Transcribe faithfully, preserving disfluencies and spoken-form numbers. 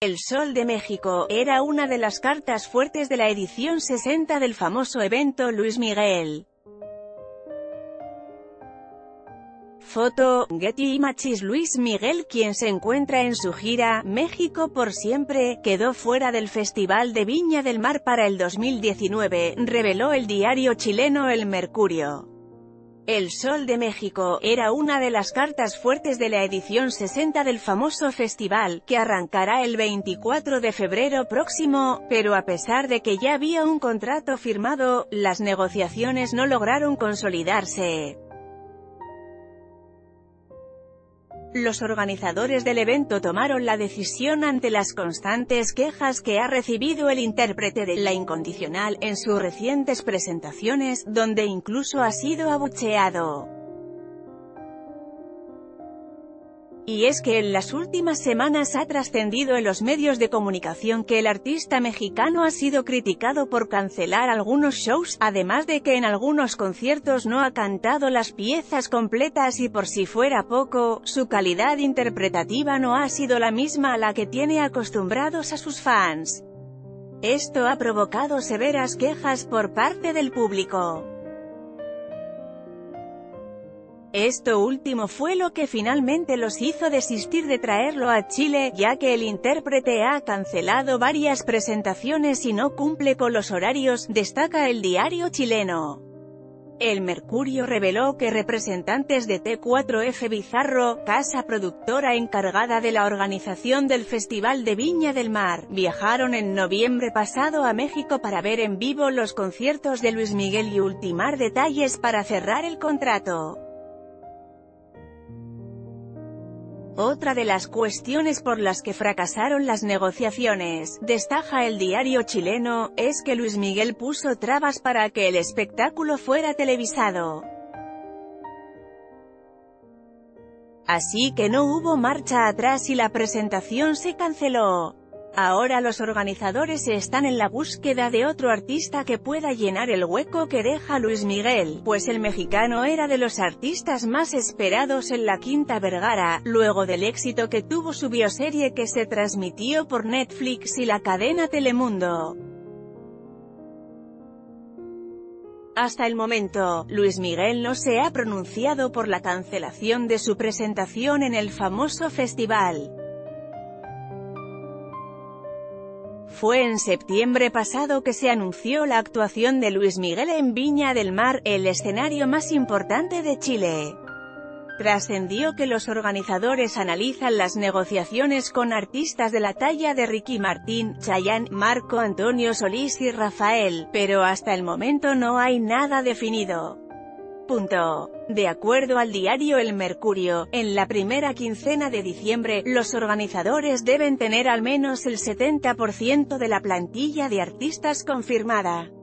El Sol de México era una de las cartas fuertes de la edición sesenta del famoso evento Luis Miguel. Foto, Getty Images. Luis Miguel, quien se encuentra en su gira México por Siempre, quedó fuera del Festival de Viña del Mar para el dos mil diecinueve, reveló el diario chileno El Mercurio. El Sol de México era una de las cartas fuertes de la edición sesenta del famoso festival, que arrancará el veinticuatro de febrero próximo, pero a pesar de que ya había un contrato firmado, las negociaciones no lograron consolidarse. Los organizadores del evento tomaron la decisión ante las constantes quejas que ha recibido el intérprete de La Incondicional en sus recientes presentaciones, donde incluso ha sido abucheado. Y es que en las últimas semanas ha trascendido en los medios de comunicación que el artista mexicano ha sido criticado por cancelar algunos shows, además de que en algunos conciertos no ha cantado las piezas completas, y por si fuera poco, su calidad interpretativa no ha sido la misma a la que tiene acostumbrados a sus fans. Esto ha provocado severas quejas por parte del público. Esto último fue lo que finalmente los hizo desistir de traerlo a Chile, ya que el intérprete ha cancelado varias presentaciones y no cumple con los horarios, destaca el diario chileno. El Mercurio reveló que representantes de T cuatro F Bizarro, casa productora encargada de la organización del Festival de Viña del Mar, viajaron en noviembre pasado a México para ver en vivo los conciertos de Luis Miguel y ultimar detalles para cerrar el contrato. Otra de las cuestiones por las que fracasaron las negociaciones, destaca el diario chileno, es que Luis Miguel puso trabas para que el espectáculo fuera televisado. Así que no hubo marcha atrás y la presentación se canceló. Ahora los organizadores están en la búsqueda de otro artista que pueda llenar el hueco que deja Luis Miguel, pues el mexicano era de los artistas más esperados en la Quinta Vergara, luego del éxito que tuvo su bioserie que se transmitió por Netflix y la cadena Telemundo. Hasta el momento, Luis Miguel no se ha pronunciado por la cancelación de su presentación en el famoso festival. Fue en septiembre pasado que se anunció la actuación de Luis Miguel en Viña del Mar, el escenario más importante de Chile. Trascendió que los organizadores analizan las negociaciones con artistas de la talla de Ricky Martín, Chayanne, Marco Antonio Solís y Rafael, pero hasta el momento no hay nada definido. Punto. De acuerdo al diario El Mercurio, en la primera quincena de diciembre, los organizadores deben tener al menos el setenta por ciento de la plantilla de artistas confirmada.